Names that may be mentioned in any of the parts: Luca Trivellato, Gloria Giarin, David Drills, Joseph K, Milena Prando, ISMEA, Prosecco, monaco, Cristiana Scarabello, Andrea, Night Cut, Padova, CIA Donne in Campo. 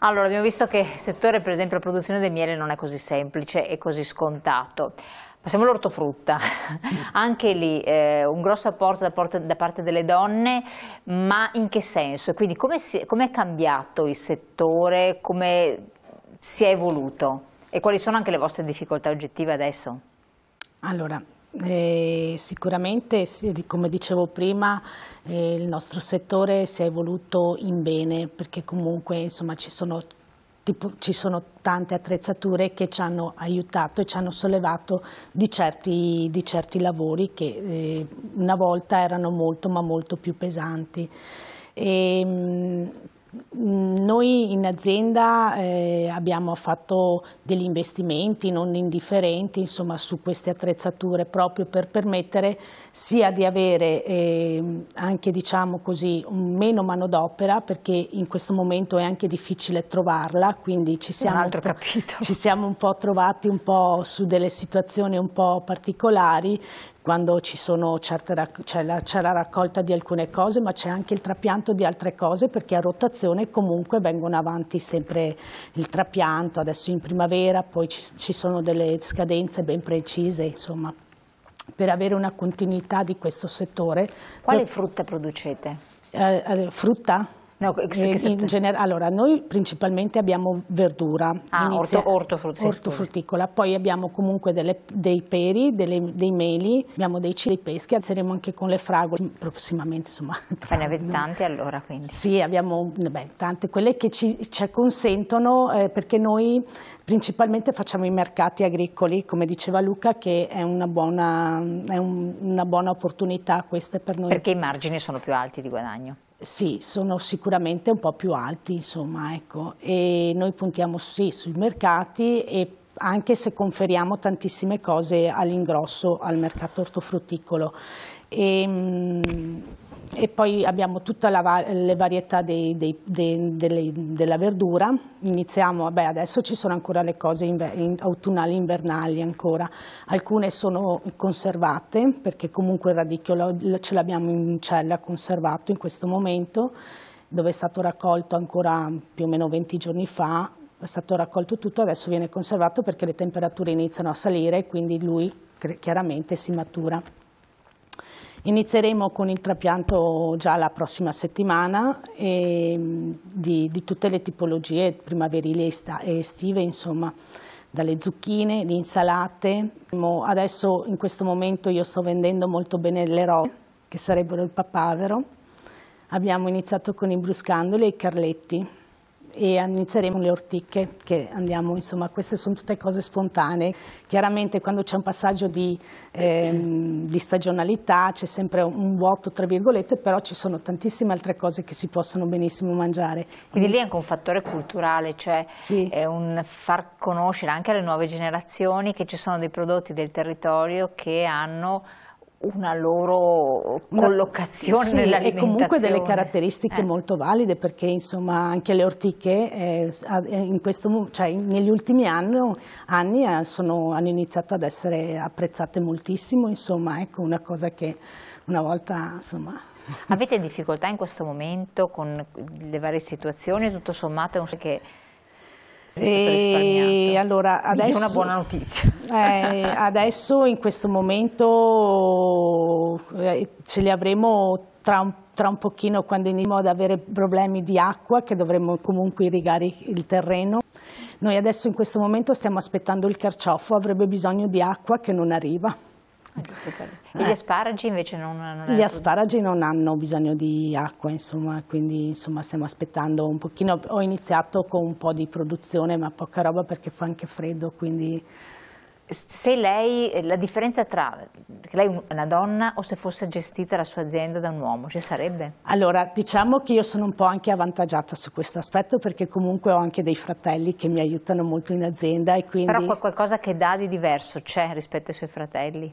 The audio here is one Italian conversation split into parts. Allora, abbiamo visto che il settore, per esempio, la produzione del miele non è così semplice e così scontato. Passiamo all'ortofrutta, anche lì un grosso apporto da parte delle donne, ma in che senso? Quindi come è cambiato il settore, come si è evoluto e quali sono anche le vostre difficoltà oggettive adesso? Allora, sicuramente, come dicevo prima, il nostro settore si è evoluto in bene, perché comunque insomma, ci sono tante attrezzature che ci hanno aiutato e ci hanno sollevato di certi lavori che una volta erano molto ma molto più pesanti. Noi in azienda abbiamo fatto degli investimenti non indifferenti, insomma, su queste attrezzature, proprio per permettere sia di avere anche, diciamo così, meno manodopera, perché in questo momento è anche difficile trovarla, quindi ci siamo un po' trovati un po' su delle situazioni un po' particolari, quando c'è la raccolta di alcune cose, ma c'è anche il trapianto di altre cose, perché a rotazione comunque vengono avanti sempre il trapianto, adesso in primavera, poi ci sono delle scadenze ben precise, insomma, per avere una continuità di questo settore. Quale frutta producete? Frutta? No, allora, noi principalmente abbiamo verdura, ortofrutticola, poi abbiamo comunque dei peri, dei meli, abbiamo dei peschi, alzeremo anche con le fragole prossimamente, insomma. Ma ne avete tante allora, quindi? Sì, abbiamo tante, quelle che ci consentono, perché noi principalmente facciamo i mercati agricoli, come diceva Luca, che è una buona opportunità questa per noi. Perché i margini sono più alti di guadagno? Sì, sono sicuramente un po' più alti, insomma, ecco, e noi puntiamo sì sui mercati, e anche se conferiamo tantissime cose all'ingrosso al mercato ortofrutticolo. E poi abbiamo tutte le varietà della verdura. Iniziamo, vabbè, adesso ci sono ancora le cose autunnali, invernali ancora. Alcune sono conservate, perché comunque il radicchio ce l'abbiamo in cella conservato in questo momento, dove è stato raccolto ancora più o meno 20 giorni fa. È stato raccolto tutto, adesso viene conservato perché le temperature iniziano a salire, quindi lui chiaramente si matura. Inizieremo con il trapianto già la prossima settimana, di tutte le tipologie primaverili e estive, insomma, dalle zucchine, le insalate. Adesso in questo momento io sto vendendo molto bene le rose, che sarebbero il papavero. Abbiamo iniziato con i bruscandoli e i carletti, e inizieremo con le ortiche, che andiamo, insomma, queste sono tutte cose spontanee. Chiaramente quando c'è un passaggio di stagionalità c'è sempre un vuoto, tra virgolette, però ci sono tantissime altre cose che si possono benissimo mangiare. Quindi lì è anche un fattore culturale, cioè sì, è un far conoscere anche alle nuove generazioni che ci sono dei prodotti del territorio che hanno una loro collocazione, sì, nell'alimentazione. E comunque delle caratteristiche molto valide, perché insomma anche le ortiche negli ultimi anni hanno iniziato ad essere apprezzate moltissimo, insomma, ecco, una cosa che una volta, insomma... Avete difficoltà in questo momento con le varie situazioni, tutto sommato è un che... E allora adesso, una buona notizia. Adesso in questo momento ce li avremo tra un pochino, quando iniziamo ad avere problemi di acqua, che dovremo comunque irrigare il terreno. Noi adesso in questo momento stiamo aspettando il carciofo, avrebbe bisogno di acqua che non arriva. E gli asparagi invece non gli asparagi non hanno bisogno di acqua, insomma, quindi insomma stiamo aspettando un pochino. Ho iniziato con un po' di produzione, ma poca roba, perché fa anche freddo, quindi... Se lei, la differenza tra che lei è una donna o se fosse gestita la sua azienda da un uomo, ci sarebbe? Allora, diciamo che io sono un po' anche avvantaggiata su questo aspetto, perché comunque ho anche dei fratelli che mi aiutano molto in azienda, e quindi... Però qualcosa che dà di diverso c'è rispetto ai suoi fratelli?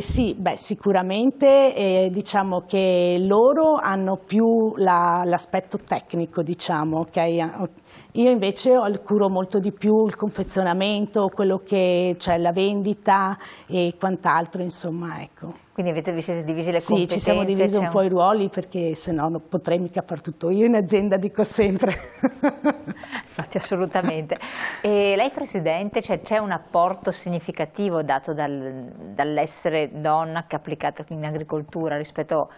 Sì, beh, sicuramente, diciamo che loro hanno più l'aspetto tecnico, diciamo, ok? Io invece curo molto di più il confezionamento, quello che c'è, la vendita e quant'altro, insomma, ecco. Quindi vi siete divisi le competenze? Sì, ci siamo divisi un po' i ruoli, perché se no non potrei mica far tutto io in azienda, dico sempre. Infatti, assolutamente. E lei, Presidente, c'è un apporto significativo dato dall'essere donna che è applicata in agricoltura rispetto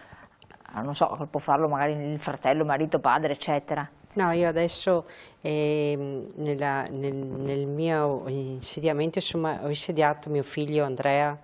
a, non so, può farlo magari il fratello, marito, padre, eccetera? No, io adesso nel mio insediamento, insomma, ho insediato mio figlio Andrea.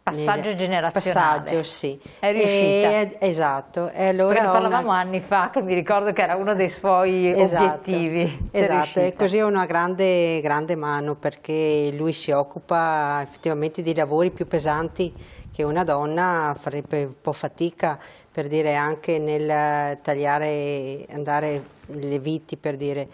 Passaggio generazionale. Passaggio, sì. È riuscita. Esatto. E allora parlavamo anni fa, che mi ricordo che era uno dei suoi obiettivi. Esatto, e così ho una grande, grande mano, perché lui si occupa effettivamente di lavori più pesanti che una donna farebbe un po' fatica, per dire, anche nel tagliare, andare le viti, per dire.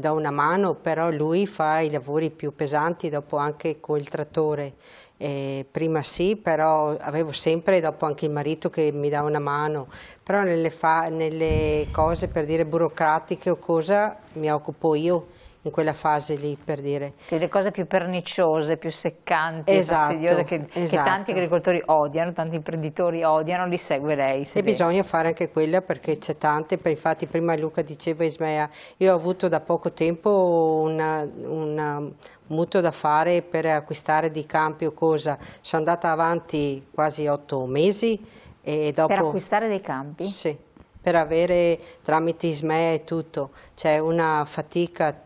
Da una mano, però lui fa i lavori più pesanti dopo anche col trattore. Prima sì, però avevo sempre dopo anche il marito che mi dà una mano, però nelle cose, per dire, burocratiche o cosa, mi occupo io in quella fase lì, per dire. Che le cose più perniciose, più seccanti, fastidiose, che tanti agricoltori odiano, tanti imprenditori odiano, li segue lei. E bisogna fare anche quella, perché c'è tante, infatti prima Luca diceva ISMEA, io ho avuto da poco tempo un mutuo da fare per acquistare di campi o cosa, sono andata avanti quasi 8 mesi e dopo... Per acquistare dei campi? Sì. Per avere tramite ISMEA e tutto, c'è una fatica,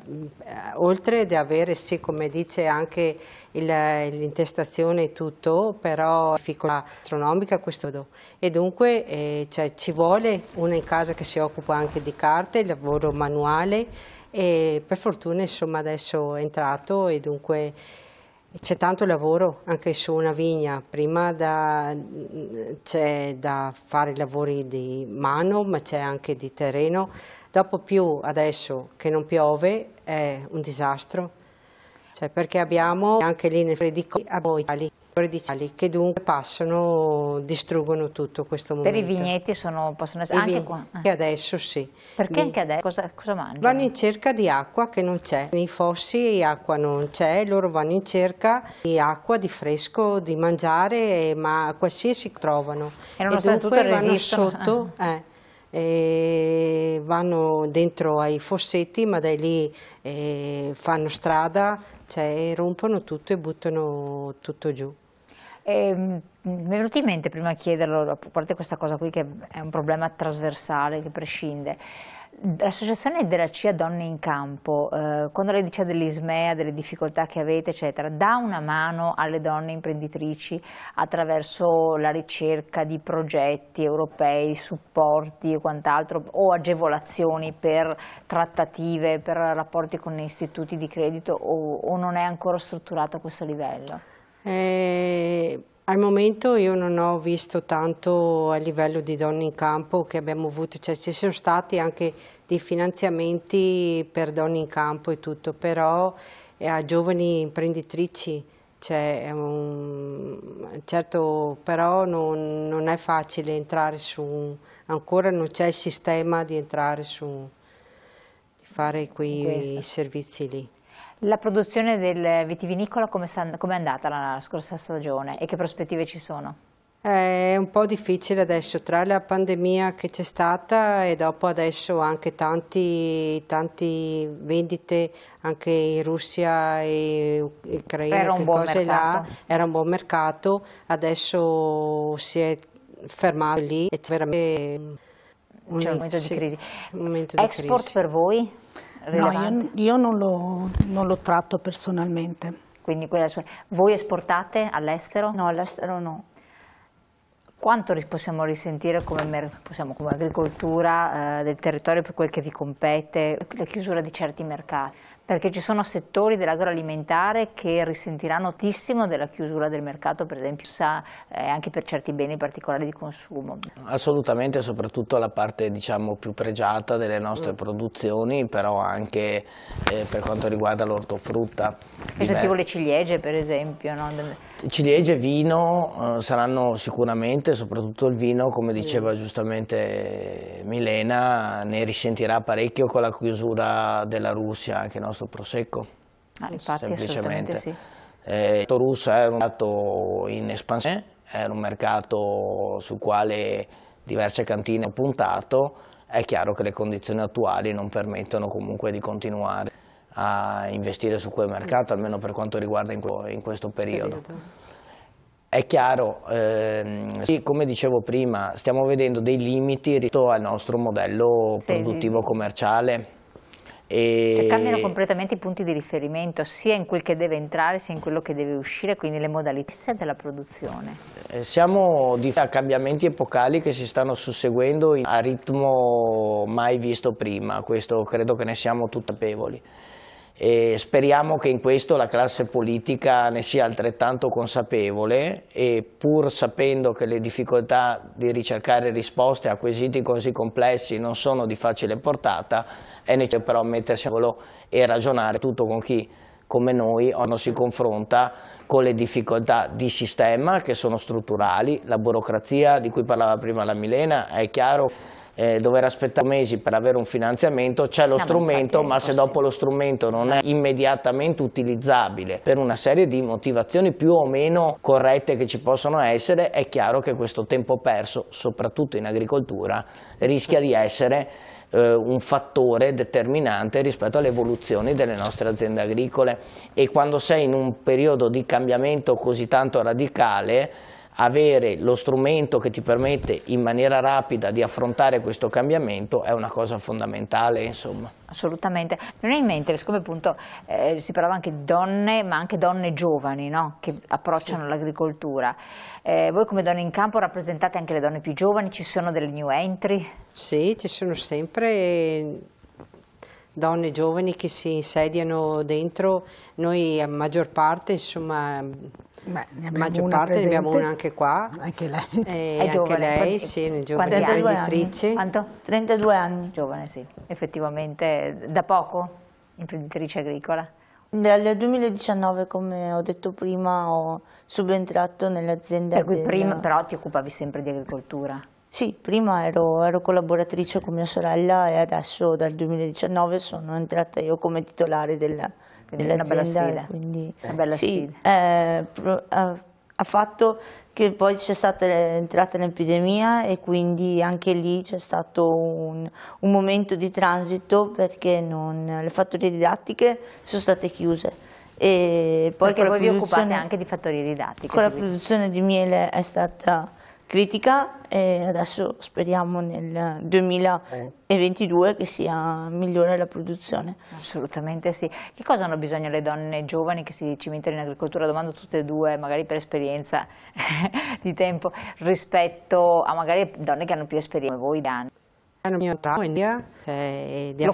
oltre di avere, sì, come dice anche l'intestazione e tutto, però difficoltà astronomica questo, e dunque cioè, ci vuole una in casa che si occupa anche di carte, lavoro manuale, e per fortuna insomma adesso è entrato, e dunque c'è tanto lavoro anche su una vigna. Prima c'è da fare lavori di mano, ma c'è anche di terreno. Dopo più adesso che non piove è un disastro, cioè, perché abbiamo anche lì nel freddico i cali che dunque passano, distruggono tutto questo momento. Per i vigneti possono essere anche qua? Anche adesso sì. Perché anche adesso? Cosa mangiano? Vanno in cerca di acqua che non c'è, nei fossi acqua non c'è, loro vanno in cerca di acqua, di fresco, di mangiare, ma qualsiasi trovano. E dunque vanno sotto, e vanno dentro ai fossetti, ma da lì fanno strada, cioè rompono tutto e buttano tutto giù. Mi è venuto in mente prima a chiederlo, a parte questa cosa qui che è un problema trasversale che prescinde, l'associazione della CIA Donne in Campo, quando lei dice dell'ISMEA, delle difficoltà che avete eccetera, dà una mano alle donne imprenditrici attraverso la ricerca di progetti europei, supporti e quant'altro, o agevolazioni per trattative, per rapporti con istituti di credito, o non è ancora strutturata a questo livello? Al momento io non ho visto tanto a livello di Donne in Campo che abbiamo avuto, cioè ci sono stati anche dei finanziamenti per Donne in Campo e tutto, però a giovani imprenditrici c'è certo, però non è facile entrare su, ancora non c'è il sistema di entrare su, di fare quei servizi lì. La produzione del vitivinicola come è andata la scorsa stagione e che prospettive ci sono? È un po' difficile adesso, tra la pandemia che c'è stata e dopo adesso anche tanti vendite anche in Russia e Ucraina, che cose là, era un buon mercato, adesso si è fermato lì e c'è veramente un momento di crisi. Export per voi? Rilevante. No, io non lo tratto personalmente. Quindi voi esportate all'estero? No, all'estero no. Quanto possiamo risentire come agricoltura del territorio, per quel che vi compete, la chiusura di certi mercati? Perché ci sono settori dell'agroalimentare che risentiranno tantissimo della chiusura del mercato, per esempio anche per certi beni particolari di consumo. Assolutamente, soprattutto la parte, diciamo, più pregiata delle nostre produzioni, però anche per quanto riguarda l'ortofrutta. Tipo le ciliegie, per esempio. No? Ciliegie, vino saranno sicuramente, soprattutto il vino, come diceva giustamente Milena, ne risentirà parecchio con la chiusura della Russia, anche nostra. Prosecco, infatti, semplicemente. Sì. Russa è un stato in espansione era un mercato sul quale diverse cantine hanno puntato, è chiaro che le condizioni attuali non permettono comunque di continuare a investire su quel mercato, almeno per quanto riguarda in questo periodo. È chiaro, sì, come dicevo prima, stiamo vedendo dei limiti rispetto al nostro modello produttivo commerciale. Cioè, cambiano completamente i punti di riferimento, sia in quel che deve entrare sia in quello che deve uscire, quindi le modalità della produzione. Siamo di fronte a cambiamenti epocali che si stanno susseguendo a ritmo mai visto prima, questo credo che ne siamo tutti consapevoli. E speriamo che in questo la classe politica ne sia altrettanto consapevole e, pur sapendo che le difficoltà di ricercare risposte a quesiti così complessi non sono di facile portata, è necessario però mettersi a volo e ragionare tutto con chi come noi non si confronta con le difficoltà di sistema che sono strutturali. La burocrazia di cui parlava prima la Milena, è chiaro, dover aspettare mesi per avere un finanziamento, c'è lo strumento, ma se dopo lo strumento non è immediatamente utilizzabile per una serie di motivazioni più o meno corrette che ci possono essere, è chiaro che questo tempo perso, soprattutto in agricoltura, rischia di essere un fattore determinante rispetto alle evoluzioni delle nostre aziende agricole. E quando sei in un periodo di cambiamento così tanto radicale, avere lo strumento che ti permette in maniera rapida di affrontare questo cambiamento è una cosa fondamentale, insomma. Assolutamente. Mi viene in mente, siccome appunto si parlava anche di donne, ma anche donne giovani, no? Che approcciano l'agricoltura. Voi come Donne in Campo rappresentate anche le donne più giovani, ci sono delle new entry? Sì, ci sono sempre donne giovani che si insediano dentro, noi a maggior parte, insomma, ne abbiamo una anche qua, anche lei, anche lei, sì, una giovane imprenditrice. Quanto? 32 anni. Giovane, sì, effettivamente, da poco, imprenditrice agricola. Dal 2019, come ho detto prima, ho subentrato nell'azienda. Per cui prima però ti occupavi sempre di agricoltura? Sì, prima ero collaboratrice con mia sorella e adesso dal 2019 sono entrata io come titolare dell'azienda. Quindi una bella sfida. Ha fatto che poi c'è stata l'entrata nell'epidemia e quindi anche lì c'è stato un momento di transito perché le fattorie didattiche sono state chiuse. E poi perché voi vi occupate anche di fattorie didattiche? Con la produzione di miele è stata critica e adesso speriamo nel 2022 che sia migliore la produzione. Assolutamente sì. Che cosa hanno bisogno le donne giovani che si cimentano in agricoltura? Domando tutte e due, magari per esperienza di tempo, rispetto a magari donne che hanno più esperienza come voi. Hanno mio taglio e di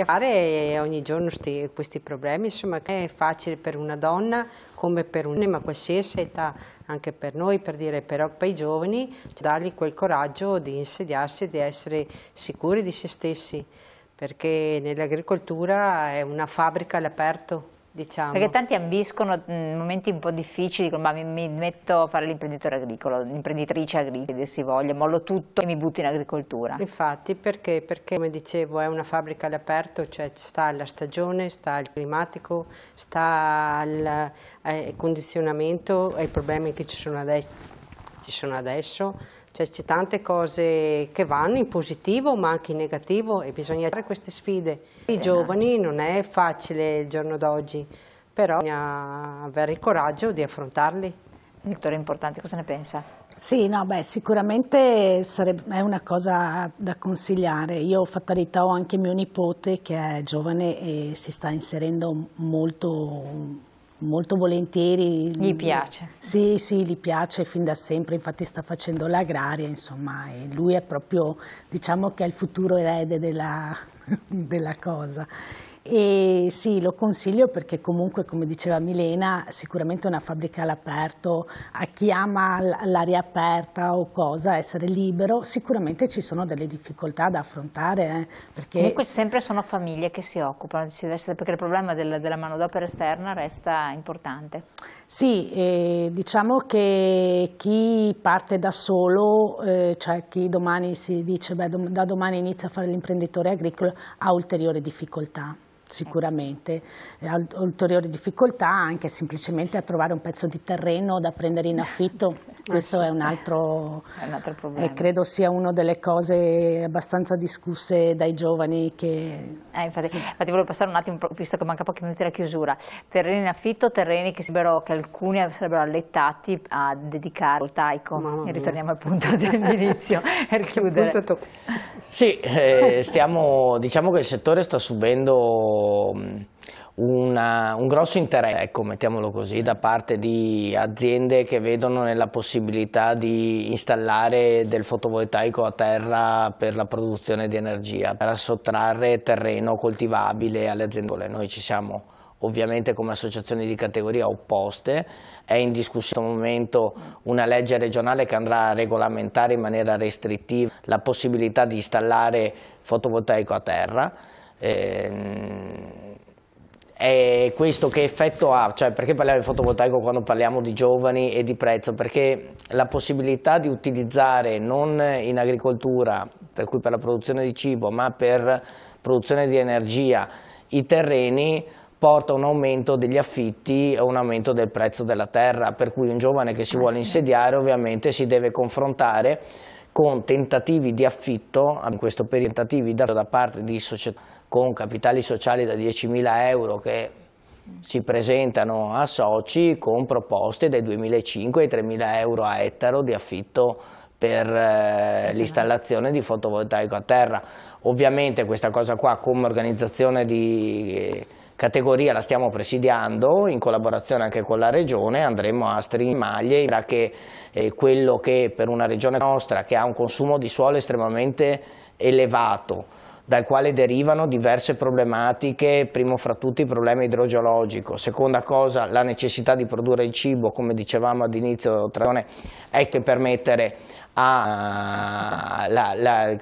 affrontare ogni giorno questi problemi, insomma, che è facile per una donna come per un ma qualsiasi età, anche per noi, per dire, però per i giovani, cioè, dargli quel coraggio di insediarsi e di essere sicuri di se stessi, perché nell'agricoltura è una fabbrica all'aperto, diciamo. Perché tanti ambiscono momenti un po' difficili, dicono, ma mi metto a fare l'imprenditore agricolo, l'imprenditrice agricola, che si voglia, mollo tutto e mi butto in agricoltura. Infatti, perché? Perché, come dicevo, è una fabbrica all'aperto, cioè sta la stagione, sta il climatico, sta il condizionamento, ai problemi che ci sono adesso. Cioè c'è tante cose che vanno in positivo ma anche in negativo e bisogna fare queste sfide. I giovani non è facile il giorno d'oggi, però bisogna avere il coraggio di affrontarli. Dottore, importante, cosa ne pensa? Sì, no, beh, sicuramente è una cosa da consigliare. Io, fatalità, ho anche mio nipote che è giovane e si sta inserendo molto volentieri. Gli piace? Sì, sì, gli piace fin da sempre, infatti sta facendo l'agraria, insomma, e lui è proprio, diciamo che è il futuro erede della cosa. E sì, lo consiglio perché comunque, come diceva Milena, sicuramente è una fabbrica all'aperto, a chi ama l'aria aperta o cosa, essere libero, sicuramente ci sono delle difficoltà da affrontare. Perché comunque sempre sono famiglie che si occupano, perché il problema della manodopera esterna resta importante. Sì, diciamo che chi parte da solo, cioè chi domani si dice beh, da domani inizia a fare l'imprenditore agricolo, ha ulteriori difficoltà. sicuramente ulteriori difficoltà anche semplicemente a trovare un pezzo di terreno da prendere in affitto, questo è un altro problema. Credo sia una delle cose abbastanza discusse dai giovani che... infatti, sì. Infatti volevo passare un attimo, visto che manca pochi minuti alla chiusura, terreni in affitto, terreni che alcuni sarebbero allettati a dedicare al voltaico, e ritorniamo al punto dell'inizio per chiudere. Sì, diciamo che il settore sta subendo un grosso interesse, ecco, mettiamolo così, da parte di aziende che vedono nella possibilità di installare del fotovoltaico a terra per la produzione di energia, per sottrarre terreno coltivabile alle aziende. Noi ci siamo ovviamente come associazioni di categoria opposte, è in discussione in questo momento una legge regionale che andrà a regolamentare in maniera restrittiva la possibilità di installare fotovoltaico a terra. E questo che effetto ha? Cioè, perché parliamo di fotovoltaico quando parliamo di giovani e di prezzo? Perché la possibilità di utilizzare non in agricoltura, per cui per la produzione di cibo, ma per produzione di energia, i terreni porta un aumento degli affitti e un aumento del prezzo della terra, per cui un giovane che si vuole insediare ovviamente si deve confrontare con tentativi di affitto, in questo periodo tentativi da parte di società con capitali sociali da 10.000 euro che si presentano a soci con proposte dai 2.500 ai 3.000 euro a ettaro di affitto per l'installazione di fotovoltaico a terra. Ovviamente questa cosa qua come organizzazione di categoria la stiamo presidiando in collaborazione anche con la regione, andremo a stringere le maglie che quello che per una regione nostra che ha un consumo di suolo estremamente elevato, dal quale derivano diverse problematiche, primo fra tutti il problema idrogeologico, seconda cosa la necessità di produrre il cibo, come dicevamo all'inizio, è che permettere la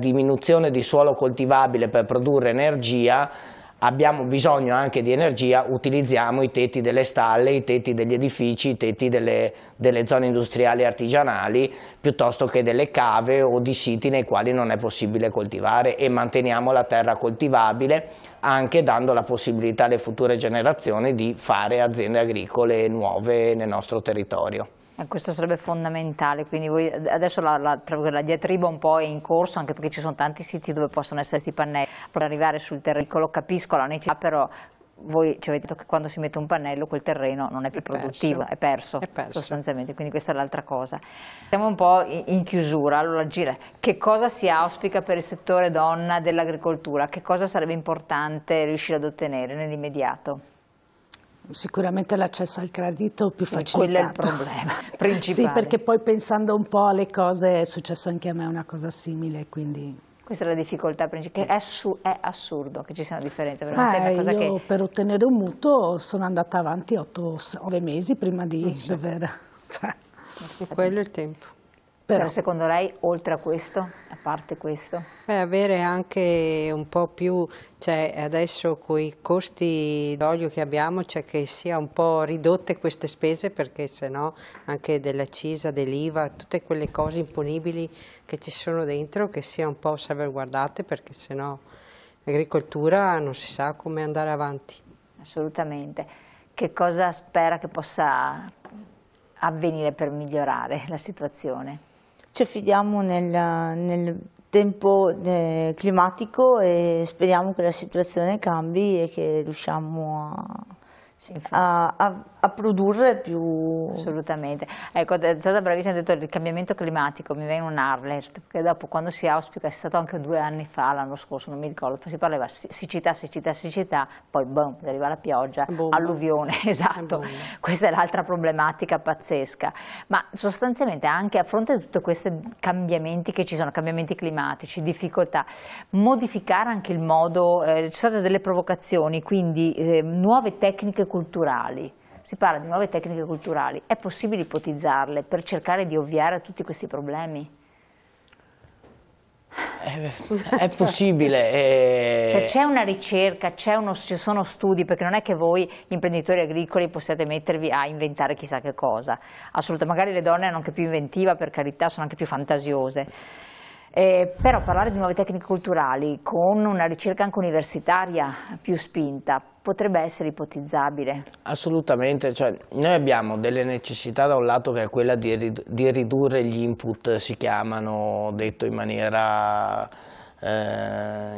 diminuzione di suolo coltivabile per produrre energia. Abbiamo bisogno anche di energia, utilizziamo i tetti delle stalle, i tetti degli edifici, i tetti delle zone industriali e artigianali, piuttosto che delle cave o di siti nei quali non è possibile coltivare, e manteniamo la terra coltivabile anche dando la possibilità alle future generazioni di fare aziende agricole nuove nel nostro territorio. Questo sarebbe fondamentale, quindi voi adesso la diatriba un po' è in corso, anche perché ci sono tanti siti dove possono esserci pannelli per arrivare sul terreno, capisco la necessità, però voi ci avete detto che quando si mette un pannello quel terreno non è più produttivo, è perso sostanzialmente, quindi questa è l'altra cosa. Siamo un po' in chiusura, allora Gile, che cosa si auspica per il settore donna dell'agricoltura, che cosa sarebbe importante riuscire ad ottenere nell'immediato? Sicuramente l'accesso al credito più facilitato. Quello è il problema principale. Sì, perché poi pensando un po' alle cose è successo anche a me una cosa simile, quindi... Questa è la difficoltà principale, è assurdo che ci sia una differenza. Una cosa io per ottenere un mutuo sono andata avanti 8-9 mesi prima di dover... Cioè. Quello è il tempo. Però secondo lei, oltre a questo, a parte questo? Beh, avere anche un po' più, cioè adesso con i costi d'olio che abbiamo, cioè che sia un po' ridotte queste spese, perché sennò anche dell'accisa, dell'IVA, tutte quelle cose imponibili che ci sono dentro, che sia un po' salvaguardate, perché sennò l'agricoltura non si sa come andare avanti. Assolutamente. Che cosa spera che possa avvenire per migliorare la situazione? Ci fidiamo nel tempo climatico e speriamo che la situazione cambi e che riusciamo a produrre più. Assolutamente. Ecco, è stata bravissima, ha detto il cambiamento climatico, mi viene un alert, perché dopo quando si auspica, è stato anche 2 anni fa, l'anno scorso, non mi ricordo, si parlava siccità, poi boom, arriva la pioggia, alluvione, esatto, questa è l'altra problematica pazzesca, ma sostanzialmente anche a fronte di tutti questi cambiamenti che ci sono, cambiamenti climatici, difficoltà, modificare anche il modo, ci sono state delle provocazioni, quindi nuove tecniche culturali, si parla di nuove tecniche culturali, è possibile ipotizzarle per cercare di ovviare a tutti questi problemi? È possibile. Cioè, c'è una ricerca, ci sono studi, perché non è che voi imprenditori agricoli possiate mettervi a inventare chissà che cosa, assolutamente, magari le donne sono anche più inventive, per carità, sono anche più fantasiose. Però parlare di nuove tecniche culturali con una ricerca anche universitaria più spinta potrebbe essere ipotizzabile? Assolutamente, cioè, noi abbiamo delle necessità da un lato che è quella di ridurre gli input, si chiamano, detto in maniera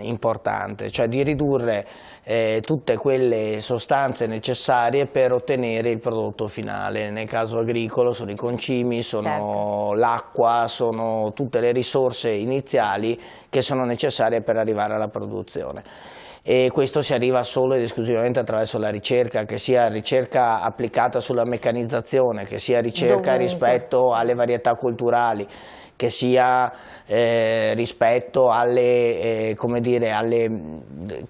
importante, cioè di ridurre tutte quelle sostanze necessarie per ottenere il prodotto finale. Nel caso agricolo sono i concimi, sono certo. l'acqua, sono tutte le risorse iniziali che sono necessarie per arrivare alla produzione. E questo si arriva solo ed esclusivamente attraverso la ricerca, che sia ricerca applicata sulla meccanizzazione, che sia ricerca Dovunque. Rispetto alle varietà culturali, che sia rispetto alle, come dire, alle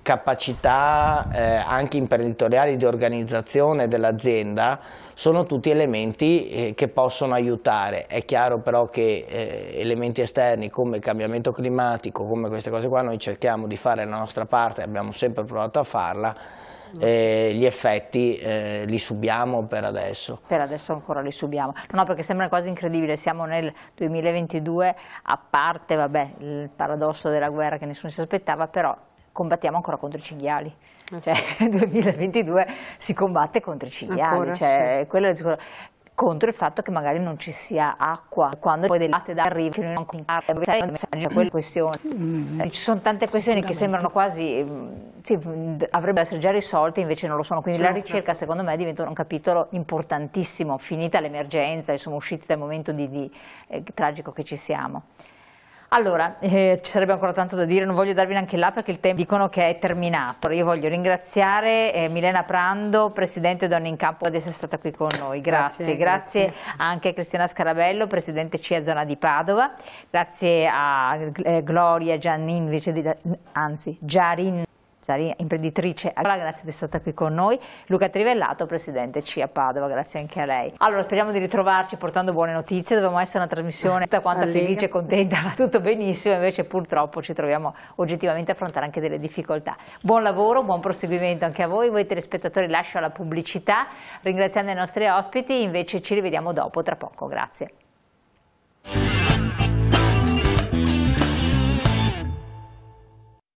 capacità anche imprenditoriali di organizzazione dell'azienda. Sono tutti elementi che possono aiutare. È chiaro però che elementi esterni come il cambiamento climatico, come queste cose qua, noi cerchiamo di fare la nostra parte, abbiamo sempre provato a farla, gli effetti li subiamo per adesso. Per adesso ancora li subiamo. No, perché sembra una cosa incredibile, siamo nel 2022, a parte vabbè, il paradosso della guerra che nessuno si aspettava, però combattiamo ancora contro i cinghiali. Cioè, sì. 2022 si combatte contro i cinghiali, ancora, cioè, sì. quello è, contro il fatto che magari non ci sia acqua, quando poi del latte d'arrivo che non quelle questioni. Ci sono tante questioni che sembrano quasi, sì, avrebbero essere già risolte, invece non lo sono, quindi sì, la ricerca certo. secondo me diventa un capitolo importantissimo, finita l'emergenza, insomma usciti dal momento di tragico che ci siamo. Allora, ci sarebbe ancora tanto da dire, non voglio darvi neanche là perché il tempo dicono che è terminato. Io voglio ringraziare Milena Prando, Presidente Donne in Campo, ad essere stata qui con noi. Grazie, grazie anche a Cristiana Scarabello, Presidente CIA Zona di Padova, grazie a Gloria Giarin, imprenditrice, grazie di essere stata qui con noi, Luca Trivellato, Presidente CIA Padova, grazie anche a lei. Allora speriamo di ritrovarci portando buone notizie, dovevamo essere una trasmissione tutta quanta felice, contenta, va tutto benissimo, invece purtroppo ci troviamo oggettivamente a affrontare anche delle difficoltà. Buon lavoro, buon proseguimento anche a voi, voi telespettatori lascio alla pubblicità, ringraziando i nostri ospiti, invece ci rivediamo dopo, tra poco, grazie.